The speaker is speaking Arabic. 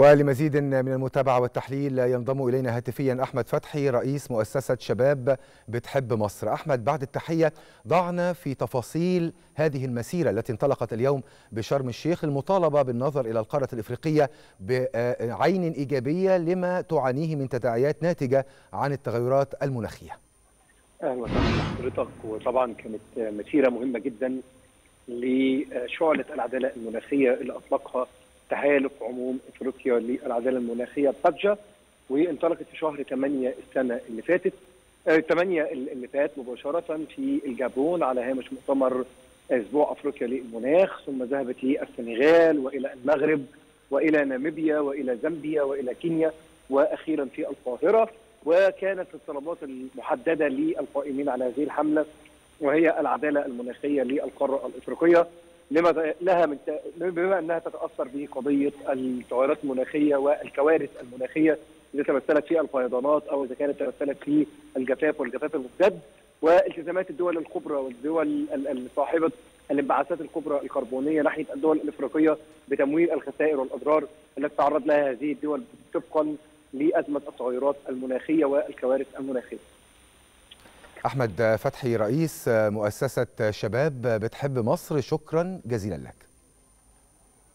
ولمزيد من المتابعة والتحليل ينضم إلينا هاتفيا أحمد فتحي رئيس مؤسسة شباب بتحب مصر. أحمد، بعد التحية ضعنا في تفاصيل هذه المسيرة التي انطلقت اليوم بشرم الشيخ، المطالبة بالنظر إلى القارة الإفريقية بعين إيجابية لما تعانيه من تداعيات ناتجة عن التغيرات المناخية. أهلا بحضرتك، وطبعا كانت مسيرة مهمة جدا لشعلة العدالة المناخية اللي أطلقها تحالف عموم افريقيا للعداله المناخيه بطجه، وانطلقت في شهر 8 السنه اللي فاتت 8 اللي فات مباشره في الجابون على هامش مؤتمر اسبوع افريقيا للمناخ، ثم ذهبت للسنغال والى المغرب والى ناميبيا والى زامبيا والى كينيا واخيرا في القاهره. وكانت الطلبات المحدده للقائمين على هذه الحمله وهي العداله المناخيه للقاره الافريقيه، بما انها تتاثر بقضيه التغيرات المناخيه والكوارث المناخيه اذا تمثلت في الفيضانات او اذا كانت تمثلت في الجفاف والجفاف الممتد، والتزامات الدول الكبرى والدول صاحبه الانبعاثات الكبرى الكربونيه ناحيه الدول الافريقيه بتمويل الخسائر والاضرار التي تعرض لها هذه الدول طبقا لازمه التغيرات المناخيه والكوارث المناخيه. أحمد فتحي رئيس مؤسسة شباب بتحب مصر، شكرا جزيلا لك.